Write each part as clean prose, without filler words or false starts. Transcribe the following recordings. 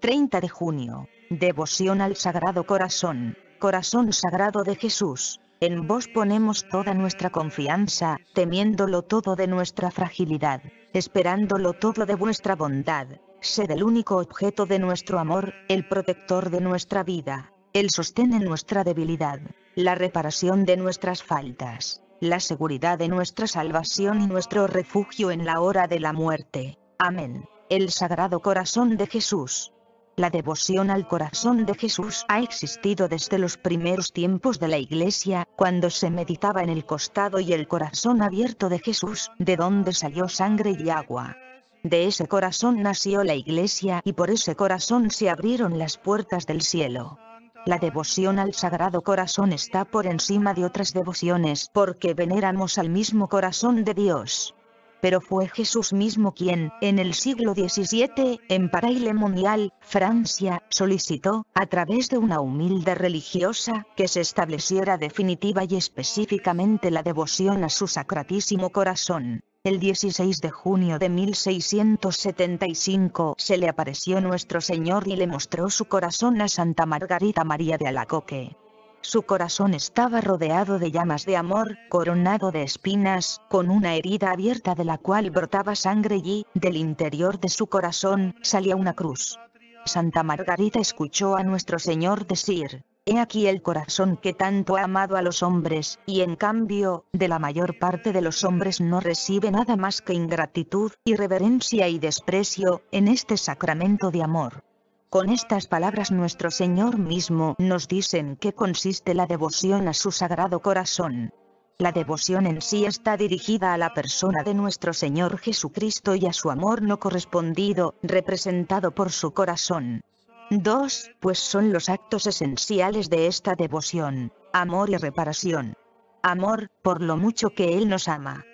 30 de junio. Devoción al Sagrado Corazón. Corazón Sagrado de Jesús, en vos ponemos toda nuestra confianza, temiéndolo todo de nuestra fragilidad, esperándolo todo de vuestra bondad. Sed el único objeto de nuestro amor, el protector de nuestra vida, el sostén en nuestra debilidad, la reparación de nuestras faltas, la seguridad de nuestra salvación y nuestro refugio en la hora de la muerte. Amén. El Sagrado Corazón de Jesús. La devoción al Corazón de Jesús ha existido desde los primeros tiempos de la Iglesia, cuando se meditaba en el costado y el corazón abierto de Jesús, de donde salió sangre y agua. De ese corazón nació la Iglesia y por ese corazón se abrieron las puertas del cielo. La devoción al Sagrado Corazón está por encima de otras devociones porque veneramos al mismo corazón de Dios. Pero fue Jesús mismo quien, en el siglo XVII, en Paray-le-Monial, Francia, solicitó, a través de una humilde religiosa, que se estableciera definitiva y específicamente la devoción a su Sacratísimo Corazón. El 16 de junio de 1675 se le apareció Nuestro Señor y le mostró su corazón a Santa Margarita María de Alacoque. Su corazón estaba rodeado de llamas de amor, coronado de espinas, con una herida abierta de la cual brotaba sangre y, del interior de su corazón, salía una cruz. Santa Margarita escuchó a Nuestro Señor decir, «He aquí el corazón que tanto ha amado a los hombres, y en cambio, de la mayor parte de los hombres no recibe nada más que ingratitud, irreverencia y desprecio, en este sacramento de amor». Con estas palabras Nuestro Señor mismo nos dice en qué consiste la devoción a su Sagrado Corazón. La devoción en sí está dirigida a la persona de Nuestro Señor Jesucristo y a su amor no correspondido, representado por su corazón. 2. Pues son los actos esenciales de esta devoción, amor y reparación. Amor, por lo mucho que Él nos ama.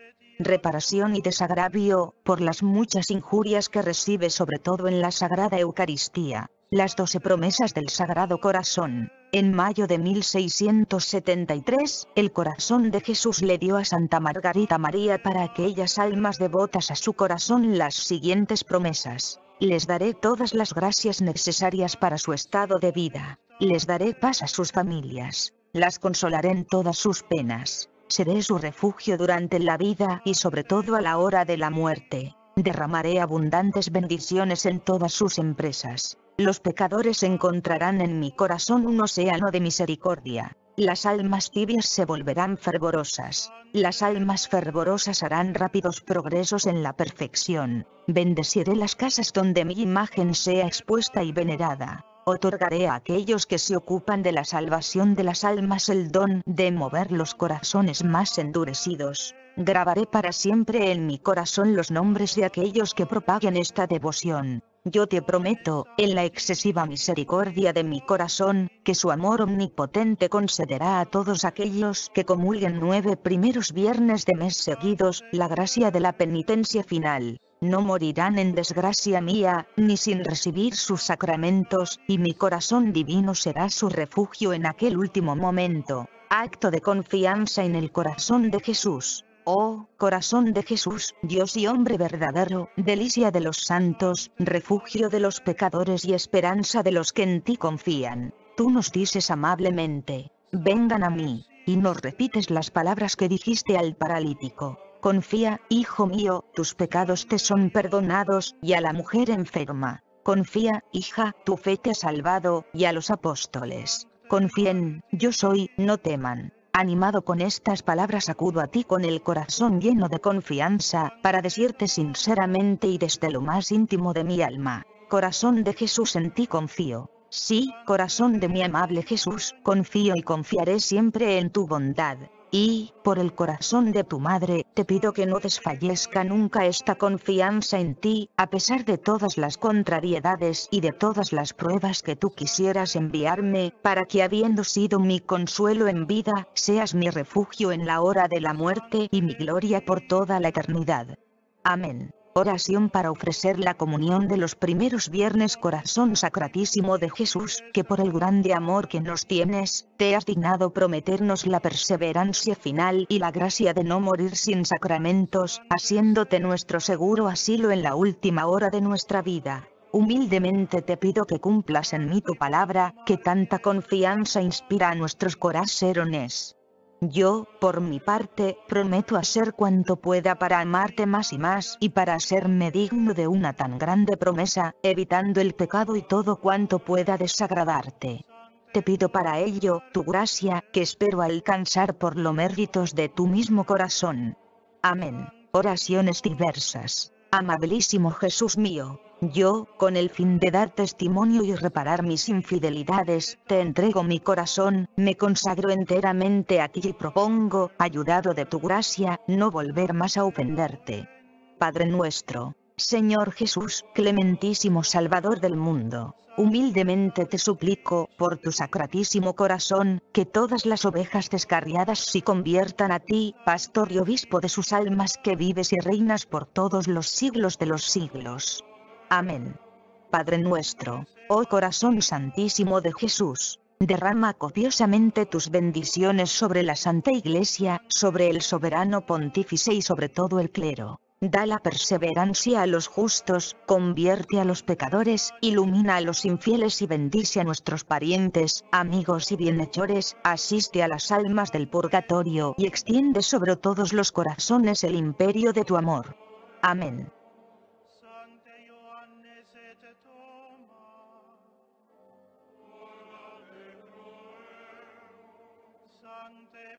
Reparación y desagravio, por las muchas injurias que recibe sobre todo en la Sagrada Eucaristía. Las 12 promesas del Sagrado Corazón. En mayo de 1673, el corazón de Jesús le dio a Santa Margarita María para aquellas almas devotas a su corazón las siguientes promesas. Les daré todas las gracias necesarias para su estado de vida. Les daré paz a sus familias. Las consolaré en todas sus penas. Seré su refugio durante la vida y sobre todo a la hora de la muerte. Derramaré abundantes bendiciones en todas sus empresas. Los pecadores encontrarán en mi corazón un océano de misericordia. Las almas tibias se volverán fervorosas. Las almas fervorosas harán rápidos progresos en la perfección. Bendeciré las casas donde mi imagen sea expuesta y venerada. Otorgaré a aquellos que se ocupan de la salvación de las almas el don de mover los corazones más endurecidos. Grabaré para siempre en mi corazón los nombres de aquellos que propaguen esta devoción. Yo te prometo, en la excesiva misericordia de mi corazón, que su amor omnipotente concederá a todos aquellos que comulguen 9 primeros viernes de mes seguidos, la gracia de la penitencia final. No morirán en desgracia mía, ni sin recibir sus sacramentos, y mi corazón divino será su refugio en aquel último momento. Acto de confianza en el corazón de Jesús. Oh, corazón de Jesús, Dios y hombre verdadero, delicia de los santos, refugio de los pecadores y esperanza de los que en ti confían. Tú nos dices amablemente, vengan a mí, y nos repites las palabras que dijiste al paralítico. Confía, hijo mío, tus pecados te son perdonados, y a la mujer enferma. Confía, hija, tu fe te ha salvado, y a los apóstoles. Confíen, yo soy, no teman. Animado con estas palabras acudo a ti con el corazón lleno de confianza, para decirte sinceramente y desde lo más íntimo de mi alma. Corazón de Jesús, en ti confío. Sí, corazón de mi amable Jesús, confío y confiaré siempre en tu bondad. Y, por el corazón de tu madre, te pido que no desfallezca nunca esta confianza en ti, a pesar de todas las contrariedades y de todas las pruebas que tú quisieras enviarme, para que habiendo sido mi consuelo en vida, seas mi refugio en la hora de la muerte y mi gloria por toda la eternidad. Amén. oración para ofrecer la comunión de los primeros viernes. Corazón Sacratísimo de Jesús, que por el grande amor que nos tienes, te has dignado prometernos la perseverancia final y la gracia de no morir sin sacramentos, haciéndote nuestro seguro asilo en la última hora de nuestra vida. Humildemente te pido que cumplas en mí tu palabra, que tanta confianza inspira a nuestros corazones. Yo, por mi parte, prometo hacer cuanto pueda para amarte más y más y para hacerme digno de una tan grande promesa, evitando el pecado y todo cuanto pueda desagradarte. Te pido para ello tu gracia, que espero alcanzar por los méritos de tu mismo corazón. Amén. Oraciones diversas. Amabilísimo Jesús mío, yo, con el fin de dar testimonio y reparar mis infidelidades, te entrego mi corazón, me consagro enteramente a ti y propongo, ayudado de tu gracia, no volver más a ofenderte. Padre nuestro, Señor Jesús, clementísimo Salvador del mundo, humildemente te suplico, por tu sacratísimo corazón, que todas las ovejas descarriadas se conviertan a ti, pastor y obispo de sus almas, que vives y reinas por todos los siglos de los siglos. Amén. Padre nuestro, oh corazón santísimo de Jesús, derrama copiosamente tus bendiciones sobre la Santa Iglesia, sobre el soberano pontífice y sobre todo el clero. Da la perseverancia a los justos, convierte a los pecadores, ilumina a los infieles y bendice a nuestros parientes, amigos y bienhechores, asiste a las almas del purgatorio y extiende sobre todos los corazones el imperio de tu amor. Amén.